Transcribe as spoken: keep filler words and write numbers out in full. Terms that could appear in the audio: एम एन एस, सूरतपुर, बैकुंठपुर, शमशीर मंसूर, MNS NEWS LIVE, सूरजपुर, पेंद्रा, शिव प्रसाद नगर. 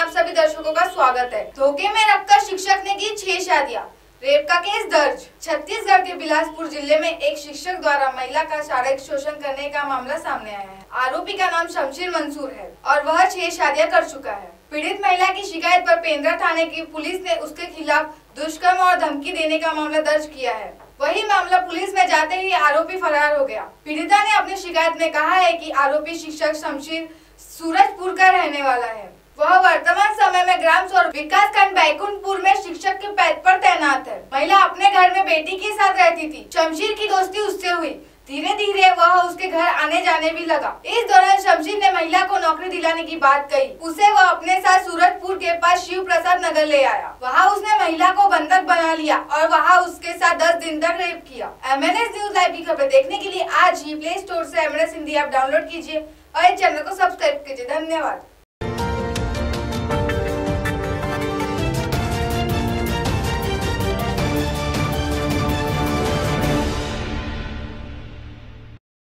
आप सभी दर्शकों का स्वागत है। धोखे में रखकर शिक्षक ने की छह शादियां, रेप का केस दर्ज। छत्तीसगढ़ के बिलासपुर जिले में एक शिक्षक द्वारा महिला का शारीरिक शोषण करने का मामला सामने आया है। आरोपी का नाम शमशीर मंसूर है और वह छह शादियां कर चुका है। पीड़ित महिला की शिकायत पर पेंद्रा थाने की पुलिस ने उसके खिलाफ दुष्कर्म और धमकी देने का मामला दर्ज किया है। वही मामला पुलिस में जाते ही आरोपी फरार हो गया। पीड़िता ने अपनी शिकायत में कहा है कि आरोपी शिक्षक शमशीर सूरजपुर का रहने वाला है। वह वर्तमान समय में ग्राम सौर विकास खंड बैकुंठपुर में शिक्षक के पद पर तैनात है। महिला अपने घर में बेटी के साथ रहती थी। शमशीर की दोस्ती उससे हुई। धीरे धीरे वह उसके घर आने जाने भी लगा। इस दौरान शमशीर ने महिला को नौकरी दिलाने की बात कही। उसे वह अपने साथ सूरतपुर के पास शिव प्रसाद नगर ले आया। वहाँ उसने महिला को बंधक बना लिया और वहाँ उसके साथ दस दिन तक रेप किया। एम एन एस news live की खबर देखने के लिए आज ही प्ले स्टोर से एम एन एस Hindi app download कीजिए और इस चैनल को सब्सक्राइब कीजिए। धन्यवाद।